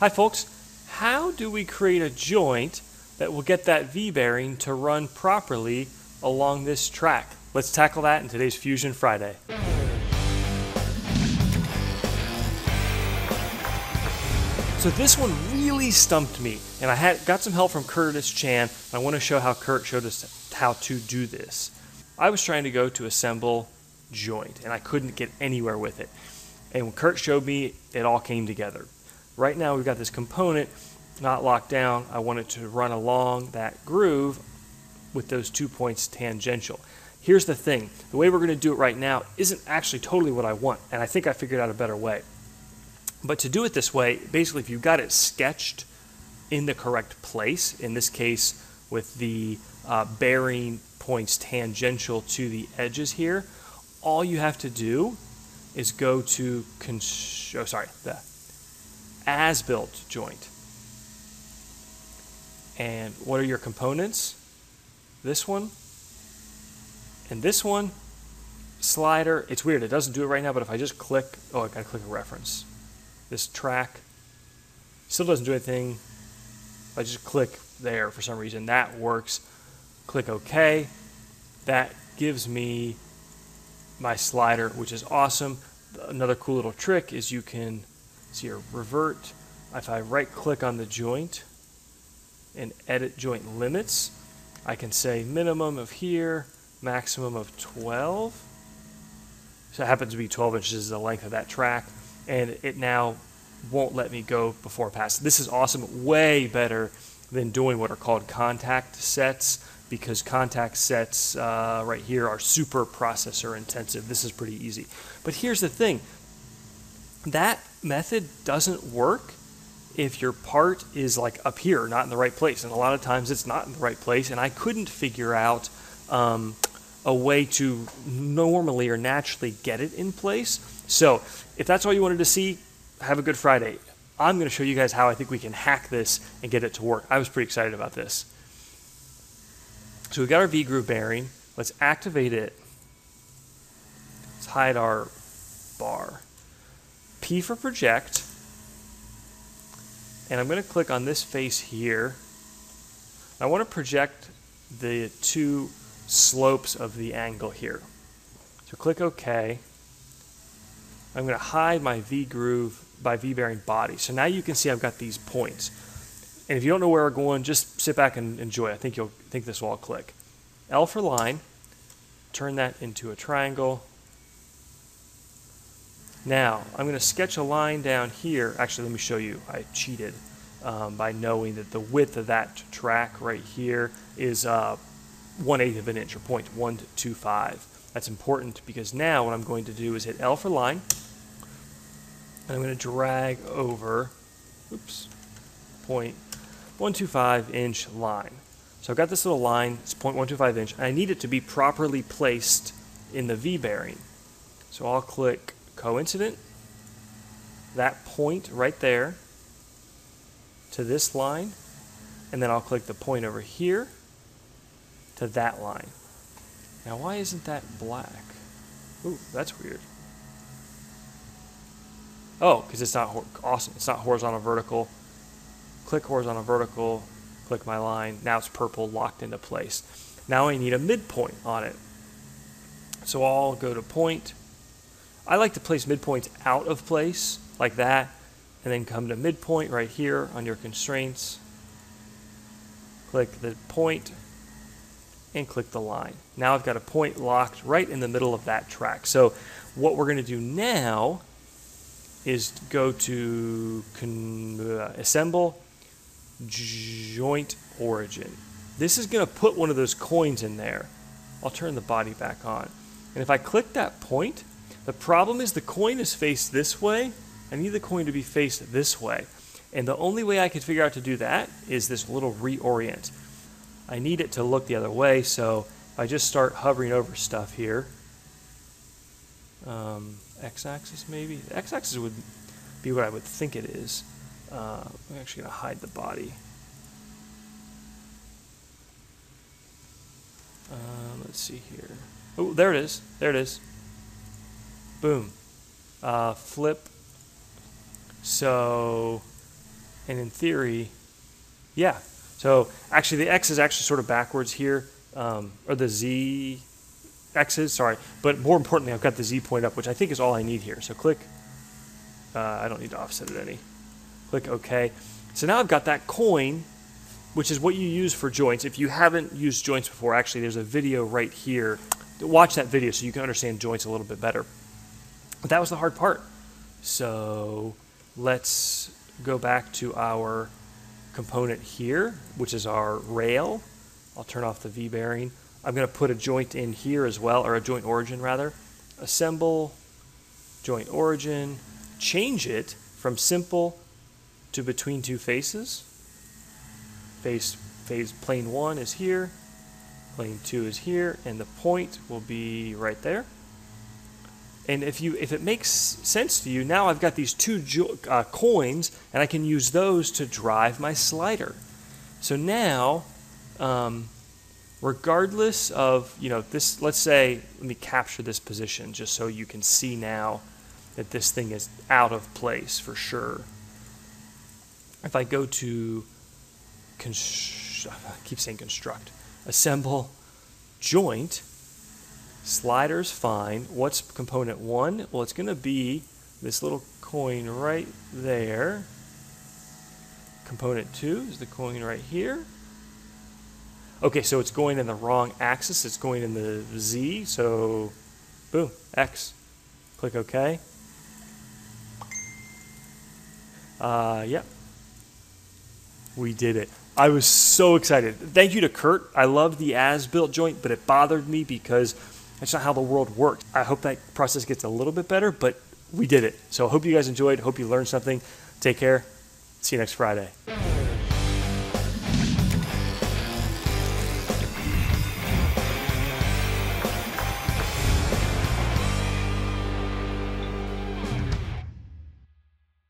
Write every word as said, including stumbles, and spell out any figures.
Hi folks, how do we create a joint that will get that V-bearing to run properly along this track? Let's tackle that in today's Fusion Friday. So this one really stumped me, and I had got some help from Curtis Chan, and I want to show how Kurt showed us how to do this. I was trying to go to assemble joint, and I couldn't get anywhere with it. And when Kurt showed me, it all came together. Right now we've got this component not locked down. I want it to run along that groove with those two points tangential. Here's the thing, the way we're going to do it right now isn't actually totally what I want, and I think I figured out a better way. But to do it this way, basically if you've got it sketched in the correct place, in this case with the uh, bearing points tangential to the edges here, all you have to do is go to con oh, sorry, the As Built joint. And what are your components? This one and this one. Slider. It's weird, it doesn't do it right now, but if I just click, oh, I gotta click a reference. This track still doesn't do anything. If I just click there for some reason, that works. Click OK. That gives me my slider, which is awesome. Another cool little trick is you can see a revert. If I right click on the joint and edit joint limits, I can say minimum of here, maximum of twelve. So it happens to be twelve inches is the length of that track, and it now won't let me go before past. This is awesome, way better than doing what are called contact sets, because contact sets uh, right here are super processor intensive. This is pretty easy. But here's the thing, that method doesn't work if your part is like up here, not in the right place. And a lot of times it's not in the right place, and I couldn't figure out um, a way to normally or naturally get it in place. So if that's all you wanted to see, have a good Friday. I'm going to show you guys how I think we can hack this and get it to work. I was pretty excited about this. So we've got our V-Groove bearing. Let's activate it. Let's hide our bar. P for project. And I'm going to click on this face here. I want to project the two slopes of the angle here. So click OK. I'm going to hide my V-Groove by V-bearing body. So now you can see I've got these points. And if you don't know where we're going, just sit back and enjoy. I think you'll think this will all click. L for line. Turn that into a triangle. Now, I'm going to sketch a line down here. Actually, let me show you. I cheated um, by knowing that the width of that track right here is uh, one eighth of an inch, or zero point one two five. That's important because now what I'm going to do is hit L for line. And I'm going to drag over, oops, zero point one two five inch line. So I've got this little line, it's zero point one two five inch, and I need it to be properly placed in the V-bearing. So I'll click coincident, that point right there to this line, and then I'll click the point over here to that line. Now why isn't that black? Ooh, that's weird. Oh, because it's not awesome. It's not horizontal, vertical. Click horizontal, vertical, click my line. Now it's purple, locked into place. Now I need a midpoint on it. So I'll go to point. I like to place midpoints out of place, like that, and then come to midpoint right here on your constraints. Click the point and click the line. Now I've got a point locked right in the middle of that track. So what we're going to do now is go to con uh, assemble joint origin. This is going to put one of those coins in there. I'll turn the body back on. And if I click that point, the problem is the coin is faced this way. I need the coin to be faced this way. And the only way I could figure out to do that is this little reorient. I need it to look the other way, so if I just start hovering over stuff here. Um, X-axis maybe? The X-axis would be what I would think it is. Uh, I'm actually going to hide the body. Um, let's see here. Oh, there it is. There it is. Boom. Uh, flip. So And in theory, yeah. So actually the X is actually sort of backwards here, um, or the Z X's, sorry. But more importantly, I've got the Z point up, which I think is all I need here. So click, uh, I don't need to offset it any. Click OK. So now I've got that coin, which is what you use for joints. If you haven't used joints before, actually there's a video right here. Watch that video so you can understand joints a little bit better. But that was the hard part. So let's go back to our component here, which is our rail. I'll turn off the V bearing. I'm going to put a joint in here as well, or a joint origin rather. Assemble, joint origin, change it from simple to between two faces. Face, phase plane one is here, plane two is here, and the point will be right there. And if you, if it makes sense to you, now I've got these two jo uh, coins, and I can use those to drive my slider. So now, um, regardless of, you know, this, let's say, let me capture this position just so you can see now that this thing is out of place for sure. If I go to, const- I keep saying construct, assemble, joint, slider's fine. What's component one? Well, it's going to be this little coin right there. Component two is the coin right here. Okay, so it's going in the wrong axis. It's going in the Z. So, boom, X. Click OK. Uh, yeah. We did it. I was so excited. Thank you to Kurt. I love the As Built Joint, but it bothered me because that's not how the world works. I hope that process gets a little bit better, but we did it. So I hope you guys enjoyed. Hope you learned something. Take care. See you next Friday.